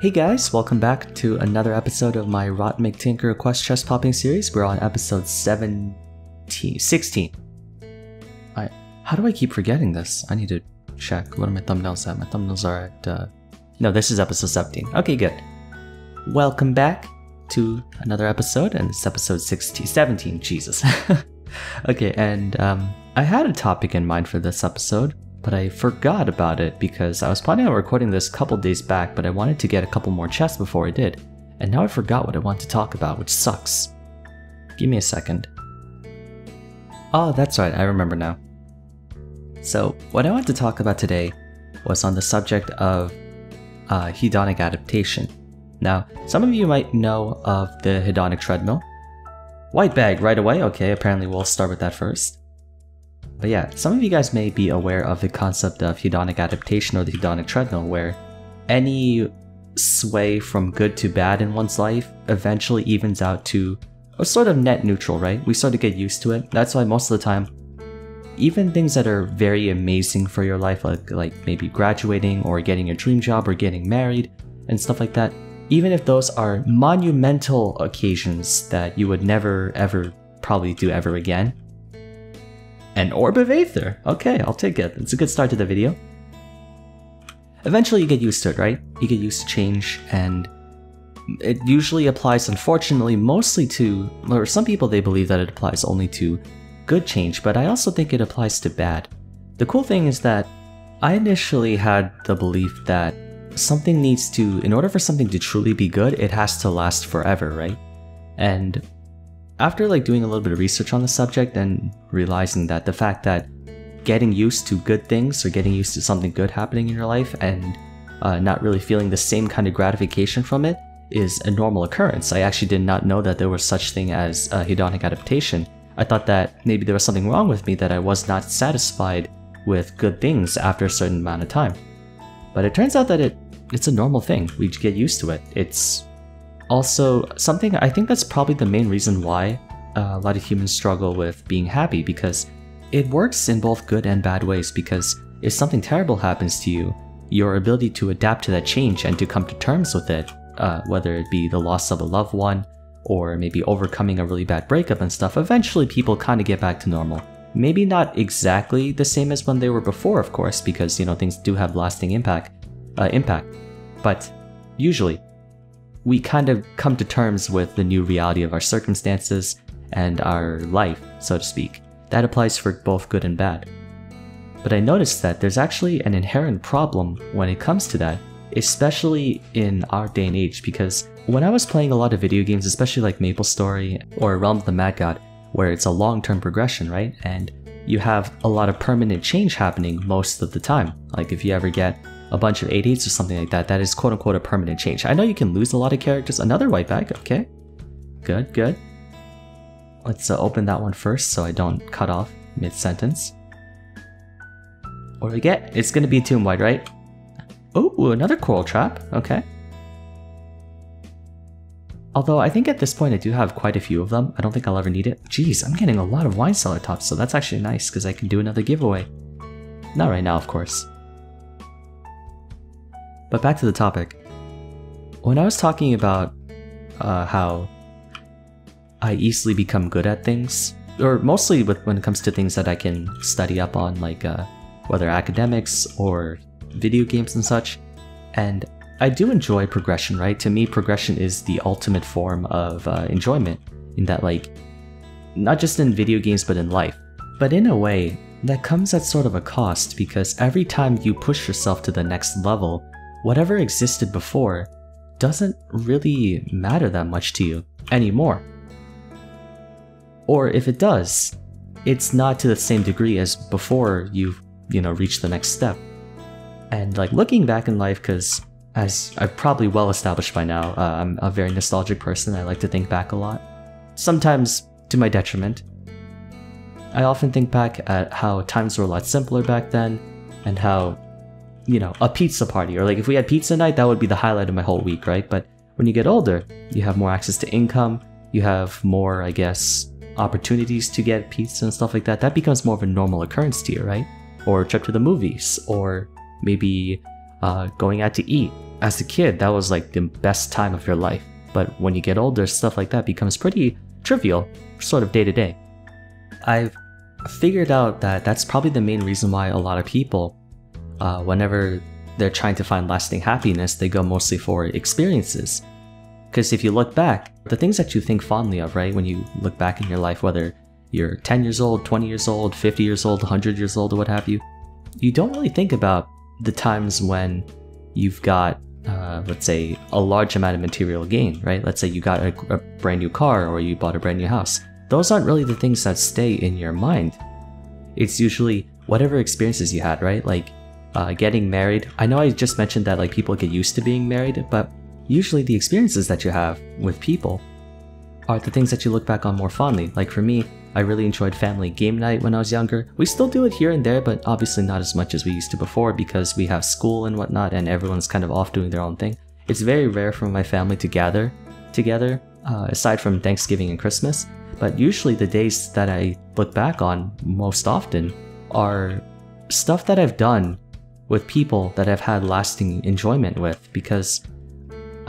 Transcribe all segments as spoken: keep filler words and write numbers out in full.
Hey guys, welcome back to another episode of my Rot Tinker Quest Chest Popping Series. We're on episode seventeen, sixteen. I, how do I keep forgetting this? I need to check. What are my thumbnails at? My thumbnails are at, uh, no, this is episode seventeen. Okay, good. Welcome back to another episode, and it's episode sixteen, seventeen, Jesus. Okay, and um, I had a topic in mind for this episode, but I forgot about it because I was planning on recording this a couple days back, but I wanted to get a couple more chests before I did. And now I forgot what I wanted to talk about, which sucks. Give me a second. Oh, that's right, I remember now. So, what I wanted to talk about today was on the subject of uh, hedonic adaptation. Now, some of you might know of the hedonic treadmill. White bag right away, okay, apparently we'll start with that first. But yeah, some of you guys may be aware of the concept of hedonic adaptation or the hedonic treadmill, where any sway from good to bad in one's life eventually evens out to a sort of net neutral, right? We sort of get used to it. That's why most of the time, even things that are very amazing for your life, like, like maybe graduating or getting your dream job or getting married and stuff like that, even if those are monumental occasions that you would never ever probably do ever again, an orb of aether! Okay, I'll take it. It's a good start to the video. Eventually you get used to it, right? You get used to change, and it usually applies, unfortunately, mostly to, or some people they believe that it applies only to good change, but I also think it applies to bad. The cool thing is that I initially had the belief that something needs to, in order for something to truly be good, it has to last forever, right? And after like doing a little bit of research on the subject and realizing that the fact that getting used to good things or getting used to something good happening in your life and uh, not really feeling the same kind of gratification from it is a normal occurrence. I actually did not know that there was such thing as uh, hedonic adaptation. I thought that maybe there was something wrong with me, that I was not satisfied with good things after a certain amount of time. But it turns out that it it's a normal thing. We get used to it. It's also something, I think that's probably the main reason why uh, a lot of humans struggle with being happy, because it works in both good and bad ways. Because if something terrible happens to you, your ability to adapt to that change and to come to terms with it, uh, whether it be the loss of a loved one or maybe overcoming a really bad breakup and stuff, eventually people kind of get back to normal. Maybe not exactly the same as when they were before, of course, because you know things do have lasting impact, uh, impact. But usually, we kind of come to terms with the new reality of our circumstances and our life, so to speak. That applies for both good and bad. But I noticed that there's actually an inherent problem when it comes to that, especially in our day and age, because when I was playing a lot of video games, especially like MapleStory or Realm of the Mad God, where it's a long-term progression, right? And you have a lot of permanent change happening most of the time. Like if you ever get a bunch of eighties or something like that, that is quote-unquote a permanent change. I know you can lose a lot of characters. Another white bag, okay. Good, good. Let's uh, open that one first so I don't cut off mid-sentence. What do we get? It's gonna be tomb wide, right? Oh, another coral trap, okay. Although I think at this point I do have quite a few of them. I don't think I'll ever need it. Jeez, I'm getting a lot of wine cellar tops, so that's actually nice because I can do another giveaway. Not right now, of course. But back to the topic. When I was talking about uh, how I easily become good at things, or mostly with, when it comes to things that I can study up on, like uh, whether academics or video games and such, and I do enjoy progression, right? To me, progression is the ultimate form of uh, enjoyment, in that like, not just in video games, but in life. But in a way, that comes at sort of a cost, because every time you push yourself to the next level, whatever existed before doesn't really matter that much to you anymore. Or if it does, it's not to the same degree as before you've, you know, reached the next step. And like looking back in life, because as I've probably well established by now, uh, I'm a very nostalgic person. I like to think back a lot, sometimes to my detriment. I often think back at how times were a lot simpler back then, and how, you know, a pizza party, or like if we had pizza night, that would be the highlight of my whole week, right? But when you get older, you have more access to income, you have more, I guess, opportunities to get pizza and stuff like that. That becomes more of a normal occurrence to you, right? Or a trip to the movies, or maybe uh, going out to eat, As a kid, that was like the best time of your life, but when you get older, stuff like that becomes pretty trivial, sort of day to day. I've figured out that that's probably the main reason why a lot of people, uh, whenever they're trying to find lasting happiness, they go mostly for experiences. Because if you look back, the things that you think fondly of, right, when you look back in your life, whether you're ten years old, twenty years old, fifty years old, one hundred years old, or what have you, you don't really think about the times when you've got, uh, let's say, a large amount of material gain, right? Let's say you got a, a brand new car or you bought a brand new house. Those aren't really the things that stay in your mind. It's usually whatever experiences you had, right? Like uh, getting married. I know I just mentioned that like people get used to being married, but usually the experiences that you have with people are the things that you look back on more fondly. Like for me, I really enjoyed family game night when I was younger. We still do it here and there, but obviously not as much as we used to before because we have school and whatnot and everyone's kind of off doing their own thing. It's very rare for my family to gather together, uh, aside from Thanksgiving and Christmas. But usually the days that I look back on most often are stuff that I've done with people that I've had lasting enjoyment with, because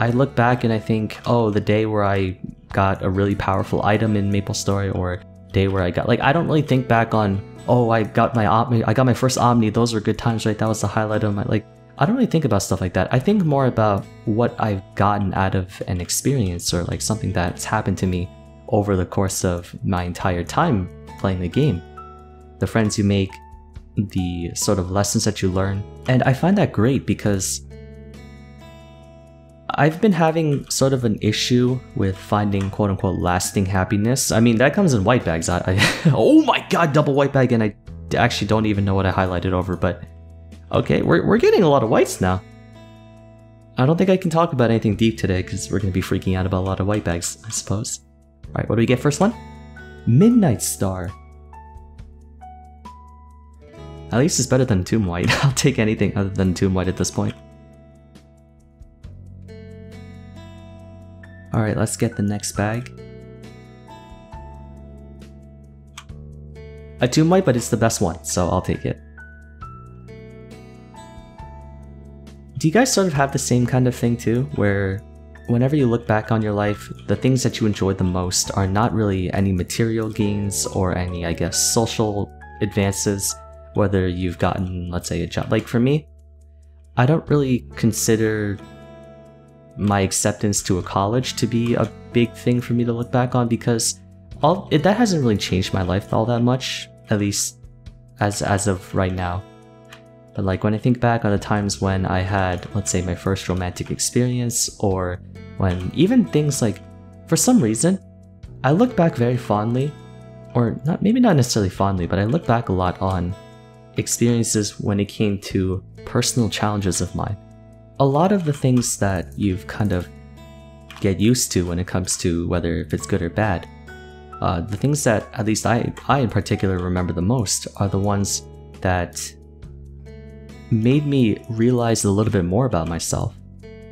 I look back and I think, oh, the day where I got a really powerful item in MapleStory, or day where I got, like, I don't really think back on, oh, I got my Omni, I got my first Omni, those were good times, right? That was the highlight of my, like, I don't really think about stuff like that. I think more about what I've gotten out of an experience, or like something that's happened to me over the course of my entire time playing the game. The friends you make, the sort of lessons that you learn. And I find that great because I've been having sort of an issue with finding quote-unquote lasting happiness. I mean, that comes in white bags. I, I oh my god, double white bag, and I actually don't even know what I highlighted over, but okay, we're, we're getting a lot of whites now. I don't think I can talk about anything deep today because we're going to be freaking out about a lot of white bags, I suppose. Alright, what do we get first one? Midnight Star. At least it's better than Tomb White. I'll take anything other than Tomb White at this point. Alright, let's get the next bag. A Tomb White, but it's the best one, so I'll take it. Do you guys sort of have the same kind of thing too, where whenever you look back on your life, the things that you enjoy the most are not really any material gains or any, I guess, social advances, whether you've gotten, let's say, a job. Like for me, I don't really consider my acceptance to a college to be a big thing for me to look back on, because all it, that hasn't really changed my life all that much, at least as as of right now. But like when I think back on the times when I had, let's say, my first romantic experience, or when even things like, for some reason, I look back very fondly, or not maybe not necessarily fondly, but I look back a lot on experiences when it came to personal challenges of mine. A lot of the things that you've kind of get used to when it comes to whether if it's good or bad, uh, the things that at least I, I in particular remember the most are the ones that made me realize a little bit more about myself.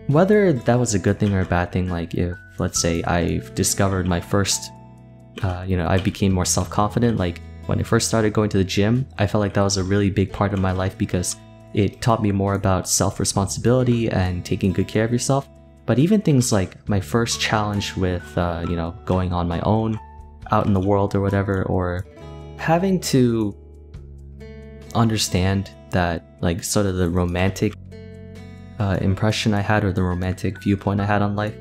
Whether that was a good thing or a bad thing, like if, let's say, I've discovered my first, uh, you know, I became more self-confident. Like when I first started going to the gym, I felt like that was a really big part of my life because it taught me more about self-responsibility and taking good care of yourself. But even things like my first challenge with, uh, you know, going on my own, out in the world or whatever, or having to understand that, like, sort of the romantic uh, impression I had, or the romantic viewpoint I had on life,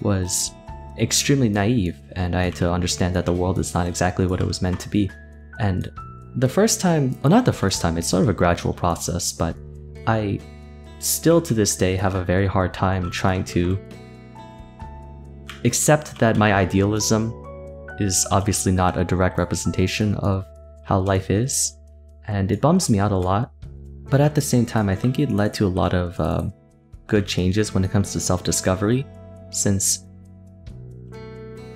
was extremely naive, and I had to understand that the world is not exactly what it was meant to be. And the first time, well, not the first time, it's sort of a gradual process, but I still to this day have a very hard time trying to accept that my idealism is obviously not a direct representation of how life is, and it bums me out a lot. But at the same time, I think it led to a lot of uh, good changes when it comes to self-discovery, since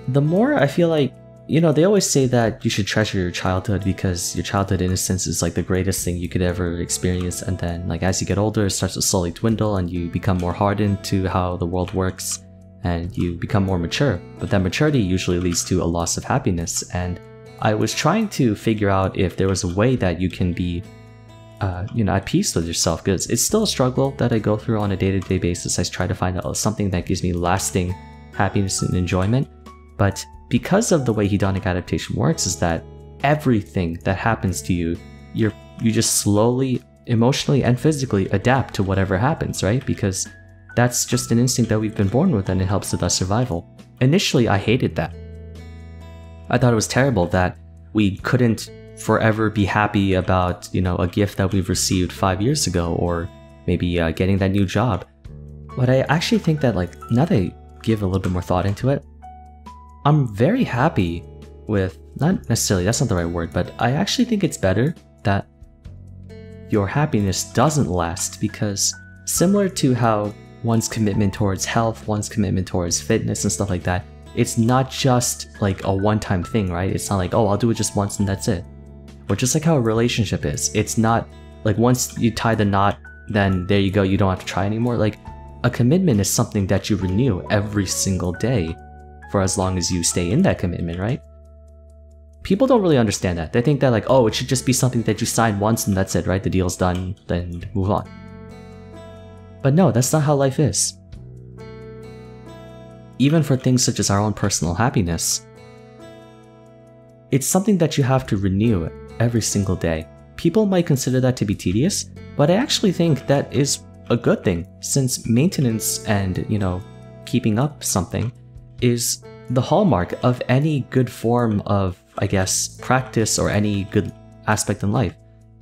the more I feel like, you know, they always say that you should treasure your childhood because your childhood innocence is like the greatest thing you could ever experience, and then like as you get older, it starts to slowly dwindle and you become more hardened to how the world works and you become more mature. But that maturity usually leads to a loss of happiness, and I was trying to figure out if there was a way that you can be Uh, you know, at peace with yourself, because it's still a struggle that I go through on a day-to-day basis. I try to find out something that gives me lasting happiness and enjoyment. But because of the way hedonic adaptation works is that everything that happens to you, you're you just slowly, emotionally and physically adapt to whatever happens, right? Because that's just an instinct that we've been born with, and it helps with our survival. Initially, I hated that. I thought it was terrible that we couldn't forever be happy about, you know, a gift that we've received five years ago, or maybe uh, getting that new job. But I actually think that, like, now that I give a little bit more thought into it, I'm very happy with, not necessarily, that's not the right word, but I actually think it's better that your happiness doesn't last, because similar to how one's commitment towards health, one's commitment towards fitness and stuff like that, it's not just like a one-time thing, right? It's not like, oh, I'll do it just once and that's it. Or just like how a relationship is, it's not like once you tie the knot, then there you go, you don't have to try anymore. Like, a commitment is something that you renew every single day for as long as you stay in that commitment, right? People don't really understand that. They think that, like, oh, it should just be something that you sign once and that's it, right? The deal's done, then move on. But no, that's not how life is. Even for things such as our own personal happiness, it's something that you have to renew every single day. People might consider that to be tedious, but I actually think that is a good thing, since maintenance and, you know, keeping up something is the hallmark of any good form of, I guess, practice or any good aspect in life.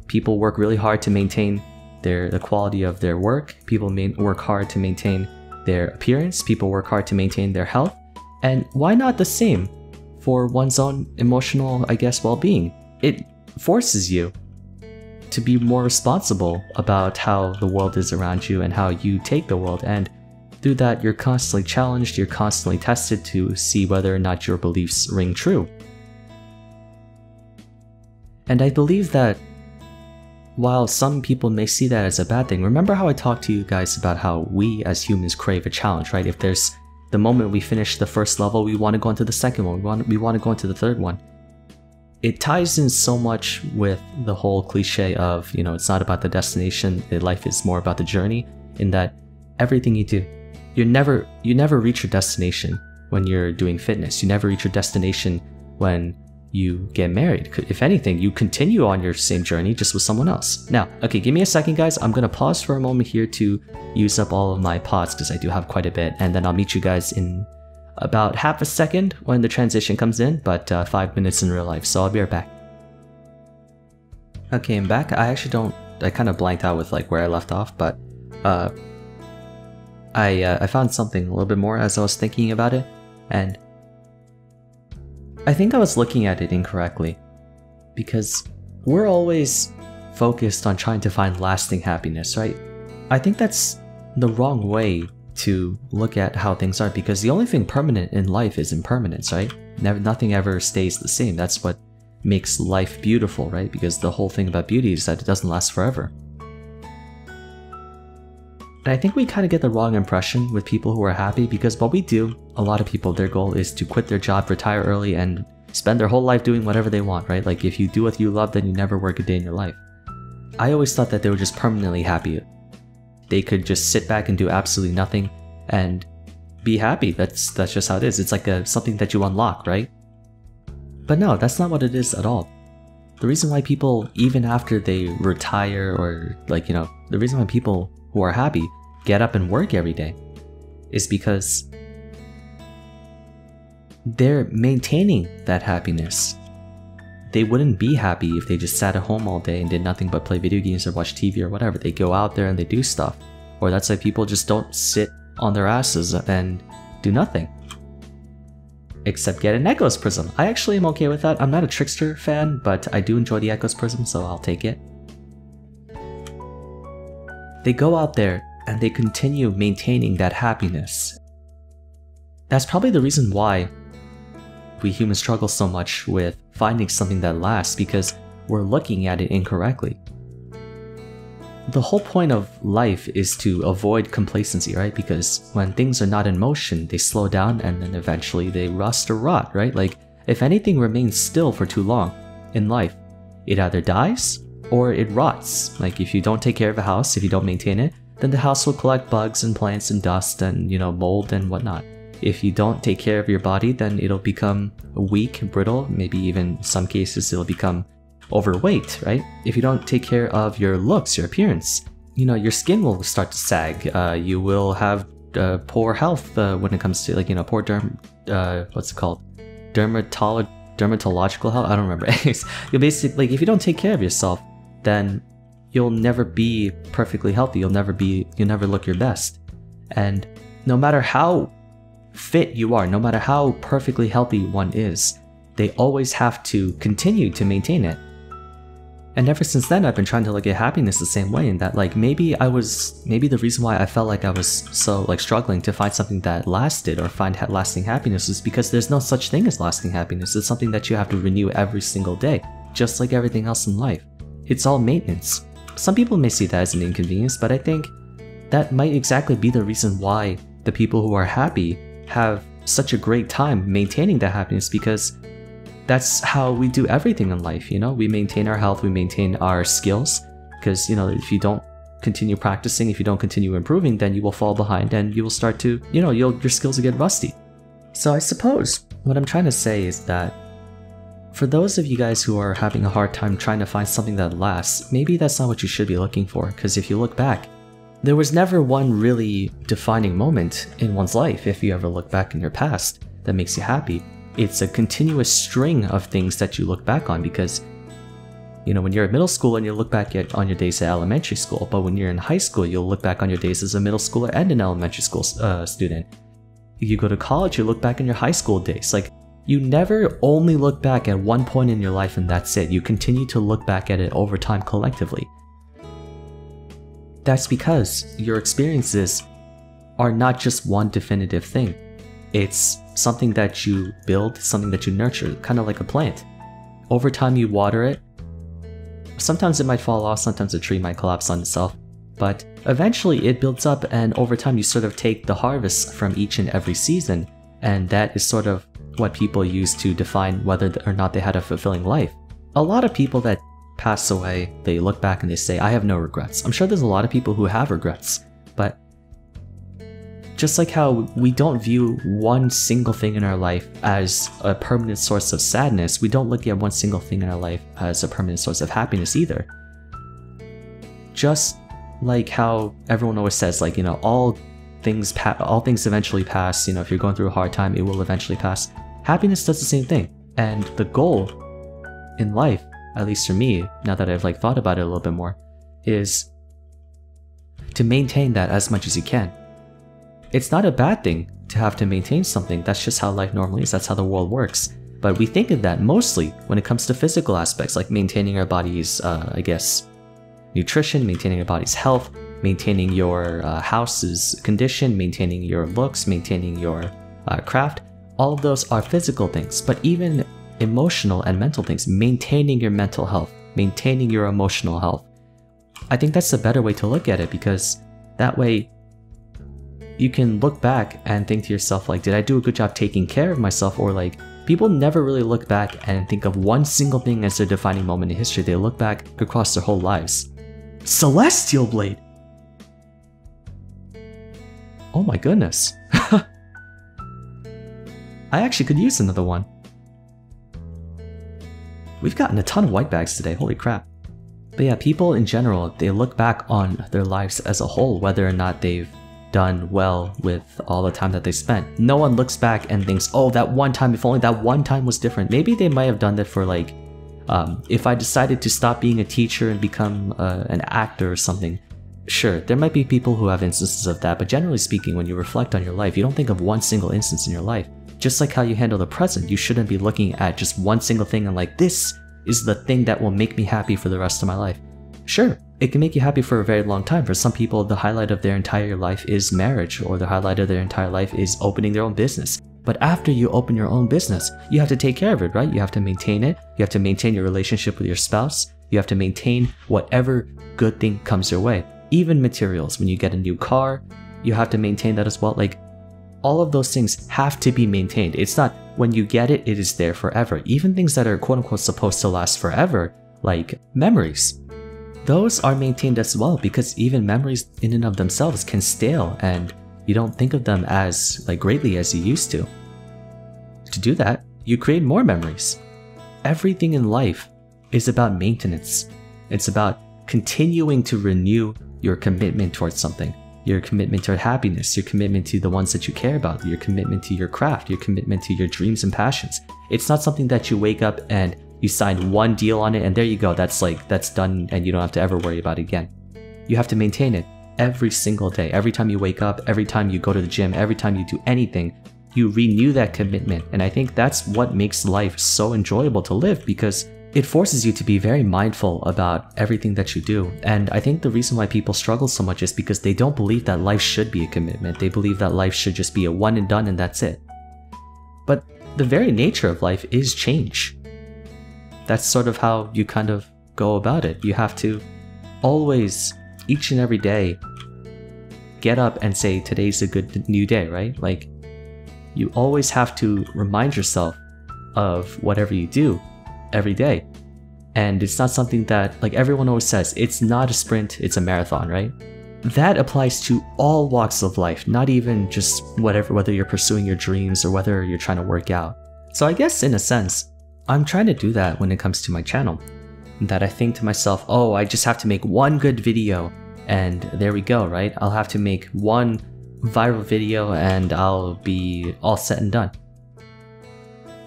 People work really hard to maintain their the quality of their work. People main, work hard to maintain their appearance. People work hard to maintain their health. And why not the same for one's own emotional, I guess, well-being? It forces you to be more responsible about how the world is around you and how you take the world, and through that you're constantly challenged, you're constantly tested to see whether or not your beliefs ring true. And I believe that while some people may see that as a bad thing, remember how I talked to you guys about how we as humans crave a challenge, right? If there's the moment we finish the first level, we want to go into the second one, we want, we want to go into the third one. It ties in so much with the whole cliche of, you know, it's not about the destination, life is more about the journey, in that everything you do, you're never, you never reach your destination when you're doing fitness. You never reach your destination when you get married. If anything, you continue on your same journey, just with someone else. Now, okay, give me a second, guys. I'm gonna pause for a moment here to use up all of my pods, because I do have quite a bit, and then I'll meet you guys in about half a second when the transition comes in, but uh, five minutes in real life, so I'll be right back. Okay, I'm back. I actually don't, I kind of blanked out with like where I left off, but uh, I, uh, I found something a little bit more as I was thinking about it, and I think I was looking at it incorrectly, because we're always focused on trying to find lasting happiness, right? I think that's the wrong way to look at how things are, because the only thing permanent in life is impermanence, right? Never, nothing ever stays the same. That's what makes life beautiful, right? Because the whole thing about beauty is that it doesn't last forever. And I think we kind of get the wrong impression with people who are happy, because what we do, a lot of people, their goal is to quit their job, retire early, and spend their whole life doing whatever they want, right? Like, if you do what you love, then you never work a day in your life. I always thought that they were just permanently happy. They could just sit back and do absolutely nothing and be happy. That's that's just how it is. It's like a, something that you unlock, right? But no, that's not what it is at all. The reason why people, even after they retire, or like, you know, the reason why people who are happy get up and work every day is because they're maintaining that happiness. They wouldn't be happy if they just sat at home all day and did nothing but play video games or watch T V or whatever. They go out there and they do stuff. Or that's why people just don't sit on their asses and do nothing. Except get an Echoes Prism. I actually am okay with that. I'm not a Trickster fan, but I do enjoy the Echoes Prism, so I'll take it. They go out there and they continue maintaining that happiness. That's probably the reason why we humans struggle so much with finding something that lasts, because we're looking at it incorrectly. The whole point of life is to avoid complacency, right? Because when things are not in motion, they slow down and then eventually they rust or rot, right? Like, if anything remains still for too long in life, it either dies or it rots. Like, if you don't take care of a house, if you don't maintain it, then the house will collect bugs and plants and dust and, you know, mold and whatnot. If you don't take care of your body, then it'll become weak and brittle, maybe even in some cases it'll become overweight, right? If you don't take care of your looks, your appearance, you know, your skin will start to sag, uh, you will have uh, poor health uh, when it comes to, like, you know, poor derm... Uh, what's it called? Dermatolo dermatological health? I don't remember. You'll basically, like, if you don't take care of yourself, then you'll never be perfectly healthy, you'll never be... you'll never look your best. And no matter how fit you are, no matter how perfectly healthy one is, they always have to continue to maintain it. And ever since then, I've been trying to look at happiness the same way, in that, like, maybe I was... maybe the reason why I felt like I was so, like, struggling to find something that lasted or find ha lasting happiness is because there's no such thing as lasting happiness. It's something that you have to renew every single day, just like everything else in life. It's all maintenance. Some people may see that as an inconvenience, but I think that might exactly be the reason why the people who are happy have such a great time maintaining that happiness, because that's how we do everything in life, you know? We maintain our health, we maintain our skills, because, you know, if you don't continue practicing, if you don't continue improving, then you will fall behind and you will start to, you know, you'll, your skills will get rusty. So I suppose what I'm trying to say is that for those of you guys who are having a hard time trying to find something that lasts, maybe that's not what you should be looking for, because if you look back, there was never one really defining moment in one's life, if you ever look back in your past, that makes you happy. It's a continuous string of things that you look back on, because, you know, when you're at middle school and you look back at, on your days at elementary school, but when you're in high school, you'll look back on your days as a middle schooler and an elementary school uh, student. You go to college, you look back on your high school days. Like, you never only look back at one point in your life and that's it. You continue to look back at it over time collectively. That's because your experiences are not just one definitive thing. It's something that you build, something that you nurture, kind of like a plant. Over time you water it. Sometimes it might fall off, sometimes a tree might collapse on itself, but eventually it builds up, and over time you sort of take the harvest from each and every season, and that is sort of what people use to define whether or not they had a fulfilling life. A lot of people that pass away, they look back and they say, I have no regrets. I'm sure there's a lot of people who have regrets, but just like how we don't view one single thing in our life as a permanent source of sadness, we don't look at one single thing in our life as a permanent source of happiness either. Just like how everyone always says, like, you know, all things pa all things eventually pass, you know, if you're going through a hard time, it will eventually pass. Happiness does the same thing. And the goal in life, at least for me, now that I've, like, thought about it a little bit more, is to maintain that as much as you can. It's not a bad thing to have to maintain something. That's just how life normally is. That's how the world works. But we think of that mostly when it comes to physical aspects, like maintaining our body's, uh, I guess, nutrition, maintaining our body's health, maintaining your uh, house's condition, maintaining your looks, maintaining your uh, craft. All of those are physical things, but even emotional and mental things, maintaining your mental health, maintaining your emotional health. I think that's a better way to look at it, because that way you can look back and think to yourself, like, did I do a good job taking care of myself? Or, like, people never really look back and think of one single thing as their defining moment in history. They look back across their whole lives. Celestial Blade! Oh my goodness. I actually could use another one. We've gotten a ton of white bags today, holy crap. But yeah, people in general, they look back on their lives as a whole, whether or not they've done well with all the time that they spent. No one looks back and thinks, oh, that one time, if only that one time was different. Maybe they might have done that for, like, um, if I decided to stop being a teacher and become uh, an actor or something. Sure, there might be people who have instances of that, but generally speaking, when you reflect on your life, you don't think of one single instance in your life. Just like how you handle the present, you shouldn't be looking at just one single thing and, like, this is the thing that will make me happy for the rest of my life. Sure, it can make you happy for a very long time. For some people, the highlight of their entire life is marriage, or the highlight of their entire life is opening their own business. But after you open your own business, you have to take care of it, right? You have to maintain it. You have to maintain your relationship with your spouse. You have to maintain whatever good thing comes your way. Even materials, when you get a new car, you have to maintain that as well. Like, all of those things have to be maintained. It's not when you get it, it is there forever. Even things that are quote unquote supposed to last forever, like memories. those are maintained as well, because even memories in and of themselves can stale and you don't think of them as like greatly as you used to. To do that, you create more memories. Everything in life is about maintenance. It's about continuing to renew your commitment towards something, your commitment toward happiness, your commitment to the ones that you care about, your commitment to your craft, your commitment to your dreams and passions. It's not something that you wake up and you sign one deal on it and there you go, that's like, that's done and you don't have to ever worry about it again. You have to maintain it every single day. Every time you wake up, every time you go to the gym, every time you do anything, you renew that commitment. And I think that's what makes life so enjoyable to live, because it forces you to be very mindful about everything that you do. And I think the reason why people struggle so much is because they don't believe that life should be a commitment. They believe that life should just be a one and done and that's it. But the very nature of life is change. That's sort of how you kind of go about it. You have to always, each and every day, get up and say, today's a good new day, right? Like, you always have to remind yourself of whatever you do every day. And it's not something that, like everyone always says, it's not a sprint, it's a marathon, right? That applies to all walks of life, not even just whatever, whether you're pursuing your dreams or whether you're trying to work out. So I guess in a sense, I'm trying to do that when it comes to my channel, that I think to myself, oh, I just have to make one good video and there we go, right? I'll have to make one viral video and I'll be all set and done.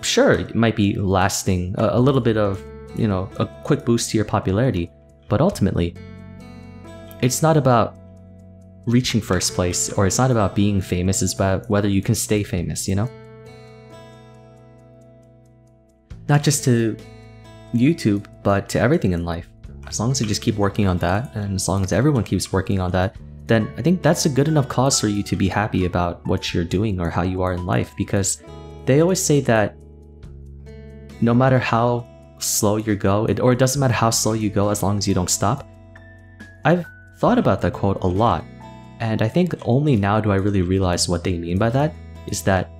Sure, it might be lasting a little bit of, you know, a quick boost to your popularity, but ultimately, it's not about reaching first place, or it's not about being famous, it's about whether you can stay famous, you know? Not just to YouTube, but to everything in life. As long as you just keep working on that, and as long as everyone keeps working on that, then I think that's a good enough cause for you to be happy about what you're doing or how you are in life, because they always say that no matter how slow you go, it, or it doesn't matter how slow you go as long as you don't stop. I've thought about that quote a lot, and I think only now do I really realize what they mean by that, is that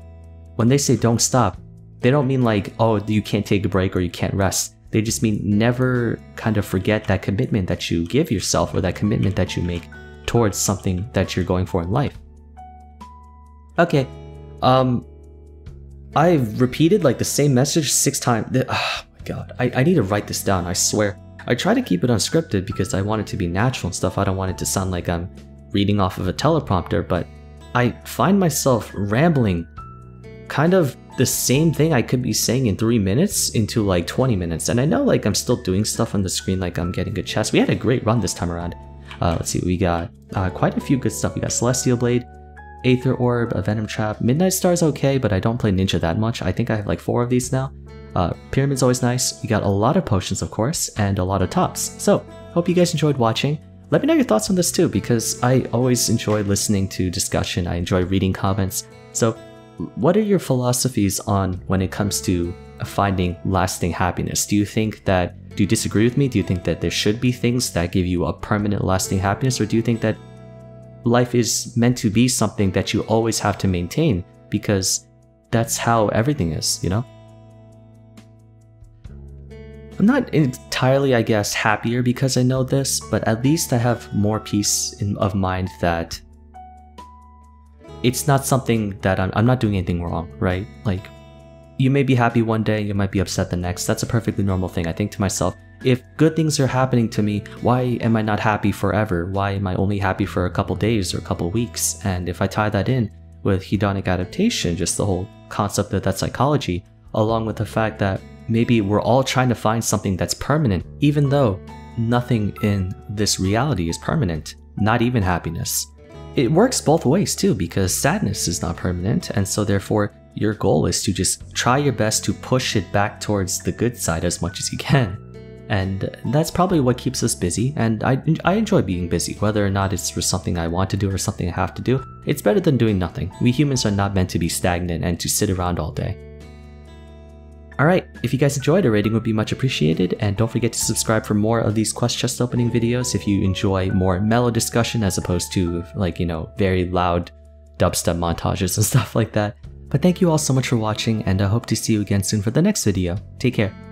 when they say don't stop, they don't mean like, oh, you can't take a break or you can't rest. They just mean never kind of forget that commitment that you give yourself or that commitment that you make towards something that you're going for in life. Okay, um... I've repeated like the same message six times. Oh my god, I, I need to write this down, I swear. I try to keep it unscripted because I want it to be natural and stuff. I don't want it to sound like I'm reading off of a teleprompter, but I find myself rambling kind of the same thing I could be saying in three minutes into like twenty minutes. And I know like I'm still doing stuff on the screen, like I'm getting good chests. We had a great run this time around. Uh, let's see, we got uh, quite a few good stuff. We got Celestial Blade, Aether Orb, a Venom Trap, Midnight Star's okay, but I don't play Ninja that much. I think I have like four of these now. Uh, Pyramid's always nice. We got a lot of potions, of course, and a lot of tops. So, hope you guys enjoyed watching. Let me know your thoughts on this too, because I always enjoy listening to discussion. I enjoy reading comments. So, what are your philosophies on when it comes to finding lasting happiness? Do you think that, do you disagree with me? Do you think that there should be things that give you a permanent lasting happiness? Or do you think that life is meant to be something that you always have to maintain, because that's how everything is, you know? I'm not entirely, I guess, happier because I know this, but at least I have more peace in, of mind that it's not something that I'm, I'm not doing anything wrong, right? Like, you may be happy one day, you might be upset the next. That's a perfectly normal thing. I think to myself, if good things are happening to me, why am I not happy forever? Why am I only happy for a couple days or a couple weeks? And if I tie that in with hedonic adaptation, just the whole concept of that psychology, along with the fact that maybe we're all trying to find something that's permanent, even though nothing in this reality is permanent, not even happiness. It works both ways too, because sadness is not permanent, and so therefore your goal is to just try your best to push it back towards the good side as much as you can. And that's probably what keeps us busy, and I, I enjoy being busy, whether or not it's for something I want to do or something I have to do. It's better than doing nothing. We humans are not meant to be stagnant and to sit around all day. Alright, if you guys enjoyed, a rating would be much appreciated, and don't forget to subscribe for more of these quest chest opening videos if you enjoy more mellow discussion as opposed to, like, you know, very loud dubstep montages and stuff like that. But thank you all so much for watching, and I hope to see you again soon for the next video. Take care.